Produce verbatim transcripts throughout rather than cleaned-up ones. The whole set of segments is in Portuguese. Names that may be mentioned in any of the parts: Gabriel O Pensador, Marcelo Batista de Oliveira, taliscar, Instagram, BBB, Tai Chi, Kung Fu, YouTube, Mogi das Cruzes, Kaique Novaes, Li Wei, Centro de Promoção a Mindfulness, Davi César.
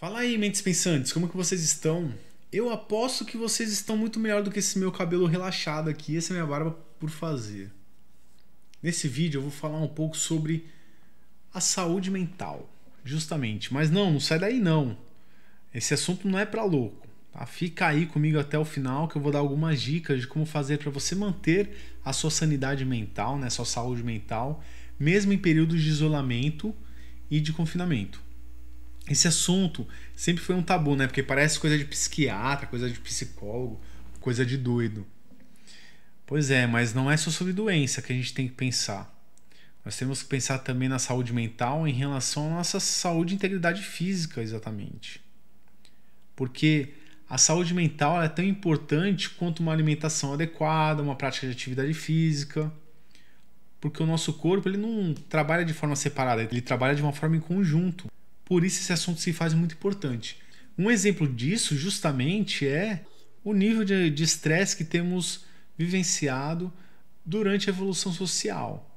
Fala aí, mentes pensantes, como que vocês estão? Eu aposto que vocês estão muito melhor do que esse meu cabelo relaxado aqui, essa minha barba por fazer. Nesse vídeo eu vou falar um pouco sobre a saúde mental, justamente. Mas não, não sai daí não. Esse assunto não é pra louco, tá? Fica aí comigo até o final que eu vou dar algumas dicas de como fazer para você manter a sua sanidade mental, né, sua saúde mental, mesmo em períodos de isolamento e de confinamento. Esse assunto sempre foi um tabu, né? Porque parece coisa de psiquiatra, coisa de psicólogo, coisa de doido. Pois é, mas não é só sobre doença que a gente tem que pensar. Nós temos que pensar também na saúde mental em relação à nossa saúde e integridade física, exatamente. Porque a saúde mental é tão importante quanto uma alimentação adequada, uma prática de atividade física. Porque o nosso corpo ele não trabalha de forma separada, ele trabalha de uma forma em conjunto. Por isso esse assunto se faz muito importante. Um exemplo disso justamente é o nível de estresse que temos vivenciado durante a evolução social.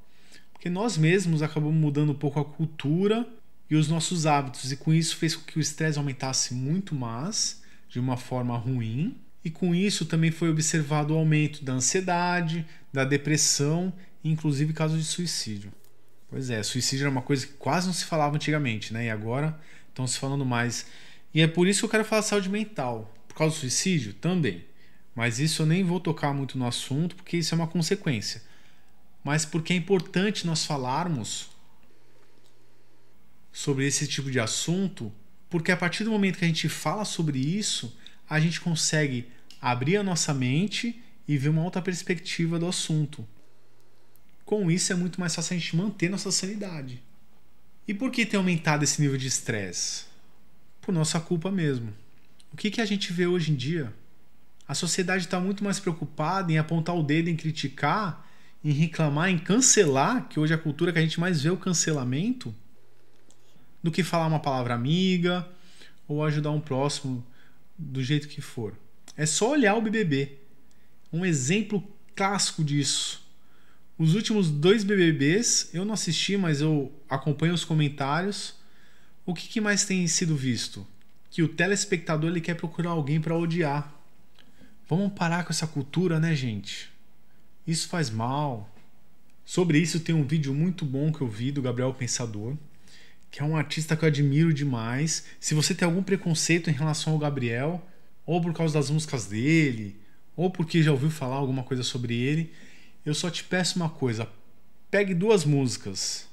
Porque nós mesmos acabamos mudando um pouco a cultura e os nossos hábitos. E com isso fez com que o estresse aumentasse muito mais, de uma forma ruim. E com isso também foi observado o aumento da ansiedade, da depressão, inclusive casos de suicídio. Pois é, suicídio era uma coisa que quase não se falava antigamente, né? E agora estão se falando mais. E é por isso que eu quero falar saúde mental. Por causa do suicídio? Também. Mas isso eu nem vou tocar muito no assunto, porque isso é uma consequência. Mas porque é importante nós falarmos sobre esse tipo de assunto, porque a partir do momento que a gente fala sobre isso, a gente consegue abrir a nossa mente e ver uma outra perspectiva do assunto. Com isso é muito mais fácil a gente manter nossa sanidade. E por que tem aumentado esse nível de estresse? Por nossa culpa mesmo. O que, que a gente vê hoje em dia? A sociedade está muito mais preocupada em apontar o dedo, em criticar, em reclamar, em cancelar, que hoje é a cultura que a gente mais vê o cancelamento, do que falar uma palavra amiga ou ajudar um próximo do jeito que for. É só olhar o B B B. Um exemplo clássico disso. Os últimos dois B B Bs, eu não assisti, mas eu acompanho os comentários. O que, que mais tem sido visto? Que o telespectador ele quer procurar alguém para odiar. Vamos parar com essa cultura, né, gente? Isso faz mal. Sobre isso tem um vídeo muito bom que eu vi do Gabriel O Pensador, que é um artista que eu admiro demais. Se você tem algum preconceito em relação ao Gabriel, ou por causa das músicas dele, ou porque já ouviu falar alguma coisa sobre ele, eu só te peço uma coisa, pegue duas músicas,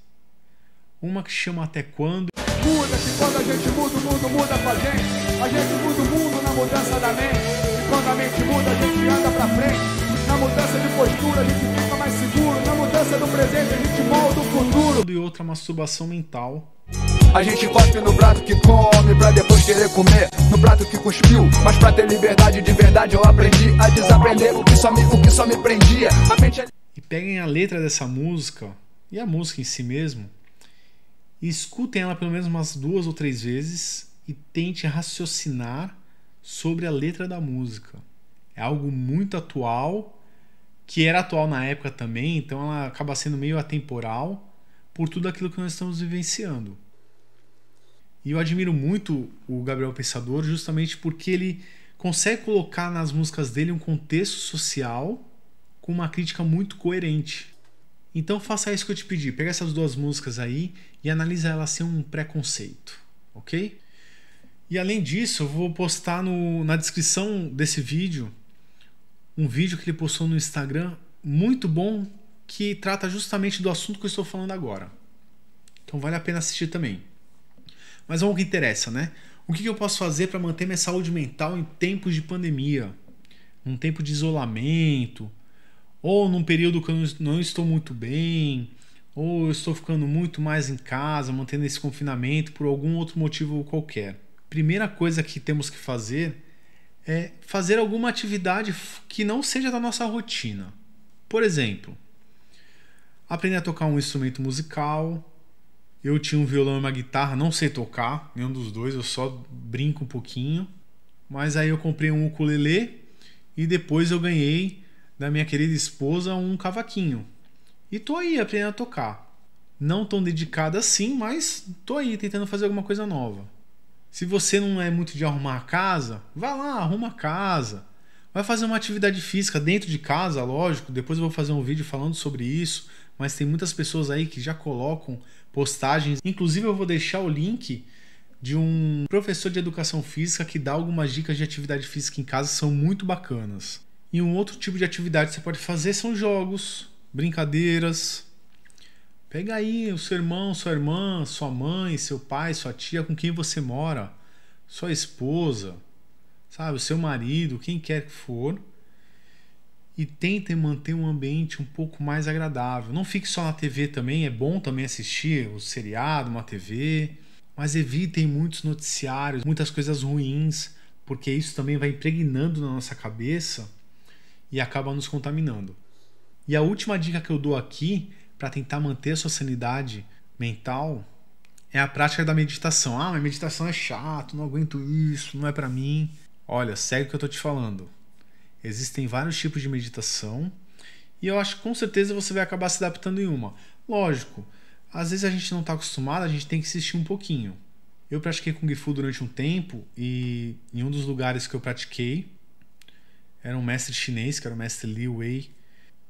uma que chama Até Quando. Muda que quando a gente muda, o mundo muda com a gente, a gente muda o mundo na mudança da mente, e quando a mente muda a gente anda pra frente, na mudança de postura a gente fica mais seguro, na mudança do presente a gente molda o futuro. E outra, masturbação mental. A gente cospe no prato que come pra depois querer comer, no prato que cuspiu. Mas pra ter liberdade de verdade eu aprendi a desaprender o que só me, o que só me prendia. A mente... E peguem a letra dessa música e a música em si mesmo e escutem ela pelo menos umas duas ou três vezes e tente raciocinar sobre a letra da música. É algo muito atual, que era atual na época também, então ela acaba sendo meio atemporal por tudo aquilo que nós estamos vivenciando. E eu admiro muito o Gabriel Pensador justamente porque ele consegue colocar nas músicas dele um contexto social com uma crítica muito coerente. Então faça isso que eu te pedi. Pega essas duas músicas aí e analisa elas sem um preconceito, ok? E além disso, eu vou postar no, na descrição desse vídeo um vídeo que ele postou no Instagram muito bom que trata justamente do assunto que eu estou falando agora. Então vale a pena assistir também. Mas vamos ao que interessa, né? O que eu posso fazer para manter minha saúde mental em tempos de pandemia? Num tempo de isolamento? Ou num período que eu não estou muito bem? Ou eu estou ficando muito mais em casa, mantendo esse confinamento por algum outro motivo qualquer? Primeira coisa que temos que fazer é fazer alguma atividade que não seja da nossa rotina. Por exemplo, aprender a tocar um instrumento musical. Eu tinha um violão e uma guitarra, não sei tocar, nenhum dos dois, eu só brinco um pouquinho. Mas aí eu comprei um ukulele e depois eu ganhei da minha querida esposa um cavaquinho. E tô aí aprendendo a tocar. Não tão dedicada assim, mas tô aí tentando fazer alguma coisa nova. Se você não é muito de arrumar a casa, vai lá, arruma a casa. Vai fazer uma atividade física dentro de casa, lógico. Depois eu vou fazer um vídeo falando sobre isso. Mas tem muitas pessoas aí que já colocam postagens. Inclusive eu vou deixar o link de um professor de educação física que dá algumas dicas de atividade física em casa, são muito bacanas. E um outro tipo de atividade que você pode fazer são jogos, brincadeiras. Pega aí o seu irmão, sua irmã, sua mãe, seu pai, sua tia, com quem você mora, sua esposa, sabe, o seu marido, quem quer que for, e tentem manter um ambiente um pouco mais agradável. Não fique só na T V também, é bom também assistir o seriado, uma T V, mas evitem muitos noticiários, muitas coisas ruins, porque isso também vai impregnando na nossa cabeça e acaba nos contaminando. E a última dica que eu dou aqui para tentar manter a sua sanidade mental é a prática da meditação. Ah, mas meditação é chato, não aguento isso, não é para mim. Olha, segue o que eu tô te falando. Existem vários tipos de meditação e eu acho que com certeza você vai acabar se adaptando em uma. Lógico, às vezes a gente não está acostumado, a gente tem que insistir um pouquinho. Eu pratiquei Kung Fu durante um tempo e em um dos lugares que eu pratiquei era um mestre chinês, que era o mestre Li Wei,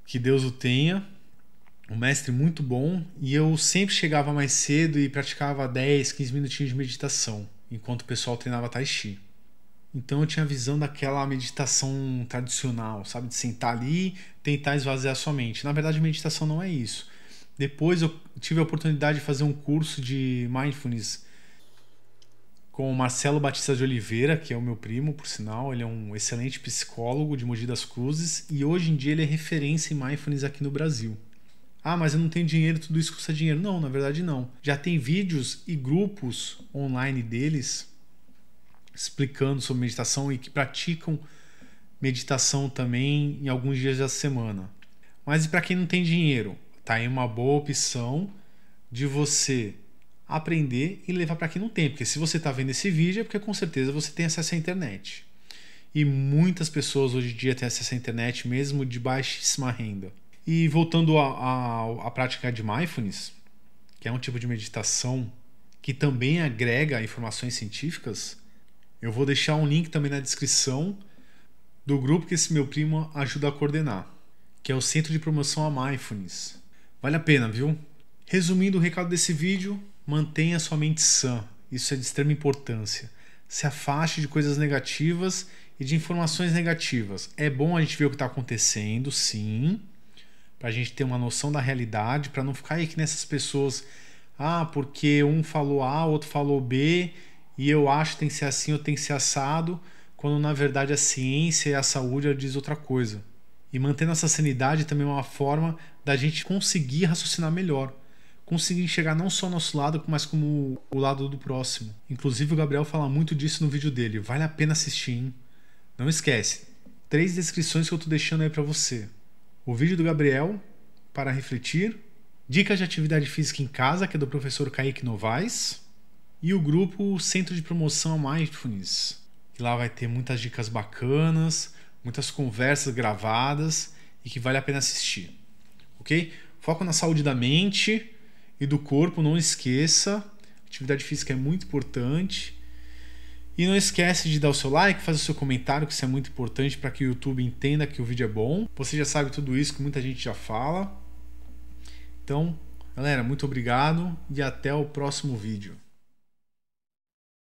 que Deus o tenha, um mestre muito bom, e eu sempre chegava mais cedo e praticava dez, quinze minutinhos de meditação, enquanto o pessoal treinava Tai Chi. Então eu tinha a visão daquela meditação tradicional, sabe? De sentar ali, tentar esvaziar sua mente. Na verdade, meditação não é isso. Depois eu tive a oportunidade de fazer um curso de Mindfulness com o Marcelo Batista de Oliveira, que é o meu primo, por sinal. Ele é um excelente psicólogo de Mogi das Cruzes e hoje em dia ele é referência em Mindfulness aqui no Brasil. Ah, mas eu não tenho dinheiro, tudo isso custa dinheiro. Não, na verdade não. Já tem vídeos e grupos online deles explicando sobre meditação e que praticam meditação também em alguns dias da semana. Mas e para quem não tem dinheiro? Tá aí uma boa opção de você aprender e levar para quem não tem, porque se você está vendo esse vídeo é porque com certeza você tem acesso à internet. E muitas pessoas hoje em dia têm acesso à internet mesmo de baixíssima renda. E voltando à prática de Mindfulness, que é um tipo de meditação que também agrega informações científicas, eu vou deixar um link também na descrição do grupo que esse meu primo ajuda a coordenar, que é o Centro de Promoção a Mindfulness. Vale a pena, viu? Resumindo o recado desse vídeo, mantenha sua mente sã. Isso é de extrema importância. Se afaste de coisas negativas e de informações negativas. É bom a gente ver o que está acontecendo, sim, para a gente ter uma noção da realidade, para não ficar aí que nessas pessoas, ah, porque um falou A, outro falou B, e eu acho que tem que ser assim ou tem que ser assado, quando na verdade a ciência e a saúde diz outra coisa. E mantendo essa sanidade também é uma forma da gente conseguir raciocinar melhor, conseguir enxergar não só o nosso lado, mas como o lado do próximo. Inclusive o Gabriel fala muito disso no vídeo dele, vale a pena assistir, hein? Não esquece, três descrições que eu tô deixando aí para você. O vídeo do Gabriel para refletir, dicas de atividade física em casa, que é do professor Kaique Novaes, e o grupo Centro de Promoção a Mindfulness, que lá vai ter muitas dicas bacanas, muitas conversas gravadas e que vale a pena assistir, ok? Foco na saúde da mente e do corpo, não esqueça, atividade física é muito importante e não esquece de dar o seu like, fazer o seu comentário, que isso é muito importante para que o YouTube entenda que o vídeo é bom. Você já sabe tudo isso, que muita gente já fala. Então, galera, muito obrigado e até o próximo vídeo.